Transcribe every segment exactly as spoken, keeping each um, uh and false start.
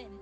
Seven. Here!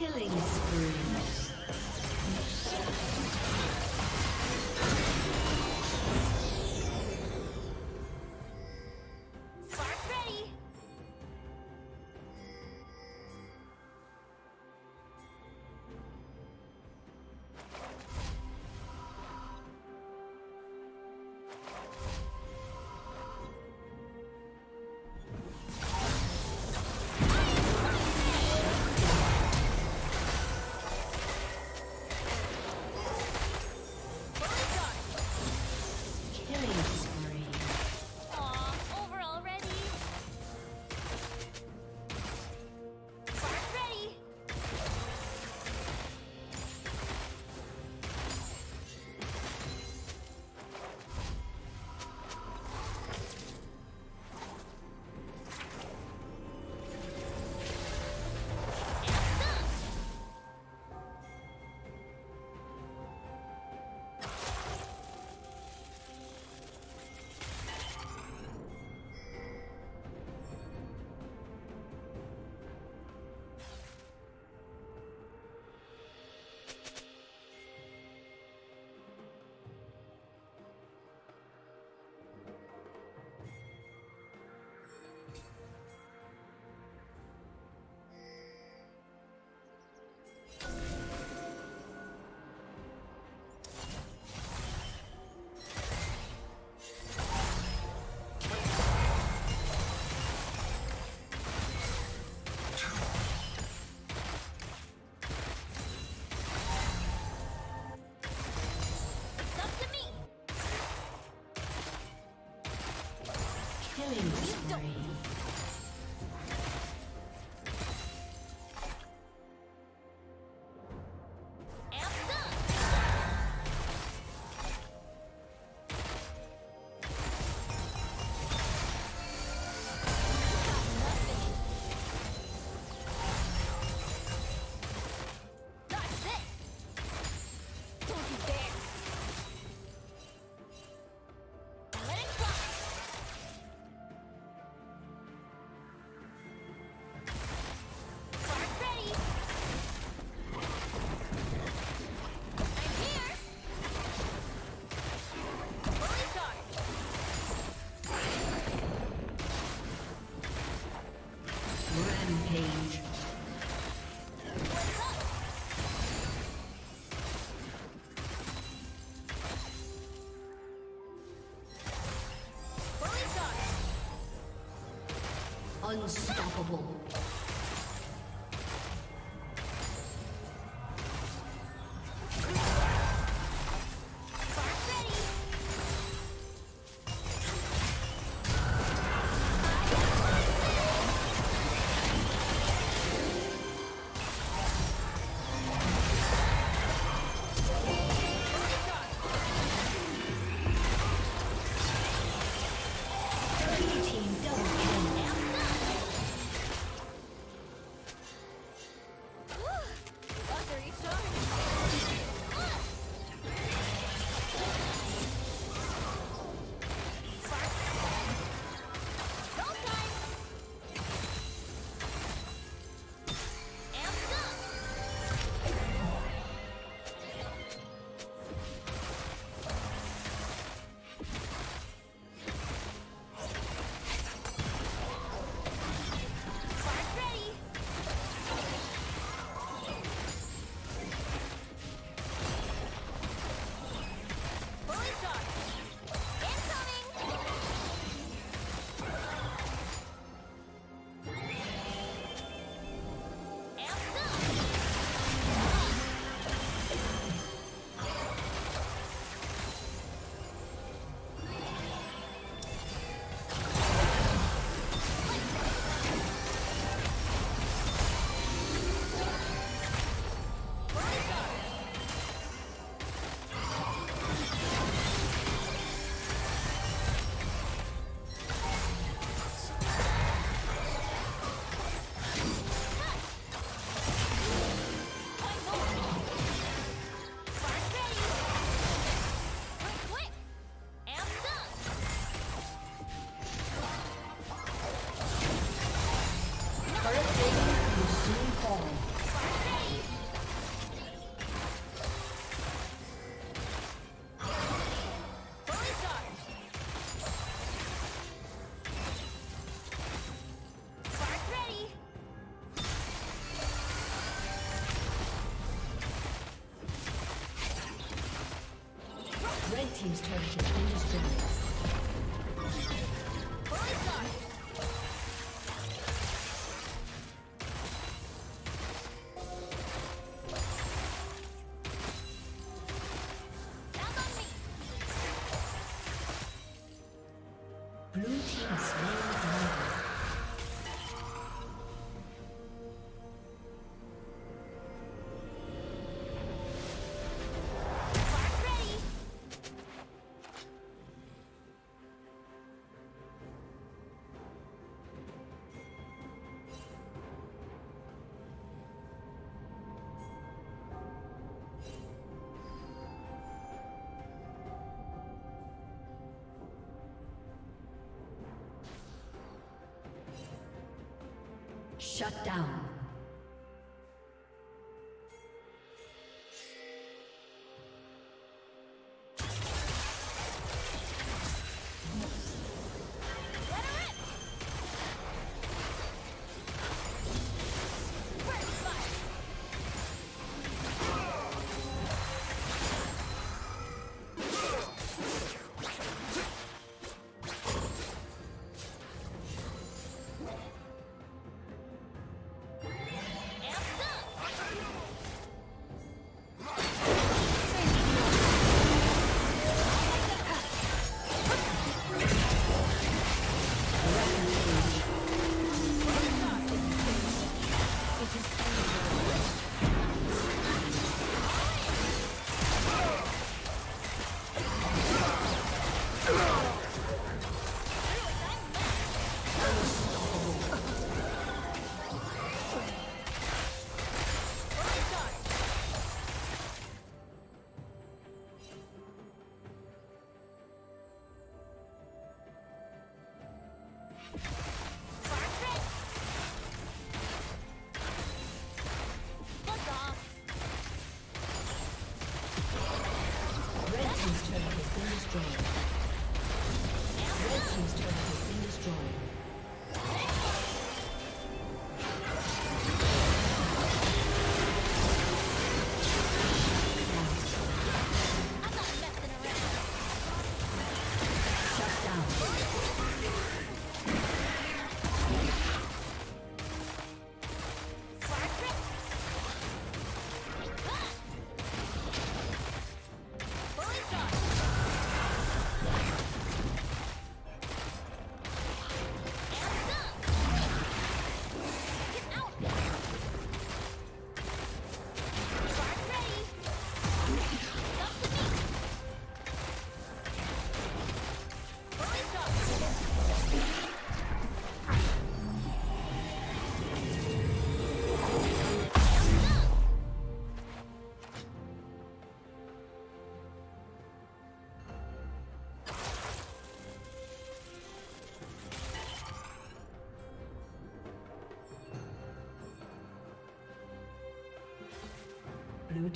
Killing spree. Unstoppable. team's turret has been destroyed. Shut down. Blue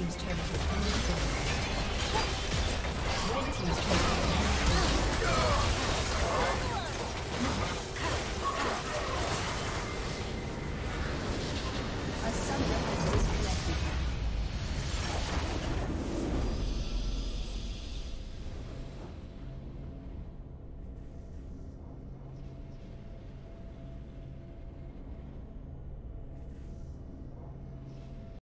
team's turret has been destroyed. Red team's turret.